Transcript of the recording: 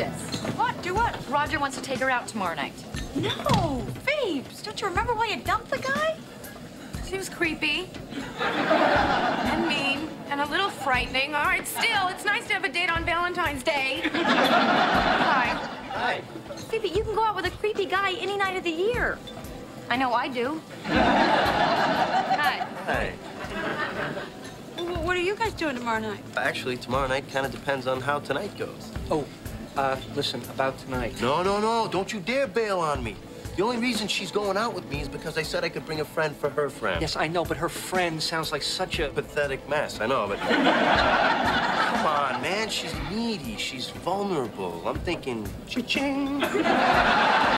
this. What? Do what? Roger wants to take her out tomorrow night. No, Phoebes, don't you remember why you dumped the guy? She was creepy and mean and a little frightening. All right, still, it's nice to have a date on Valentine's Day. Hi. Hi. Phoebe, you can go out with a creepy guy any night of the year. I know I do. Hi. Hi. What are you guys doing tomorrow night? Actually, tomorrow night kind of depends on how tonight goes. Oh, listen, about tonight. No, no, no, don't you dare bail on me. The only reason she's going out with me is because I said I could bring a friend for her friend. Yes, I know, but her friend sounds like such a pathetic mess. I know, but... Come on, man, she's needy, she's vulnerable. I'm thinking, cha-ching.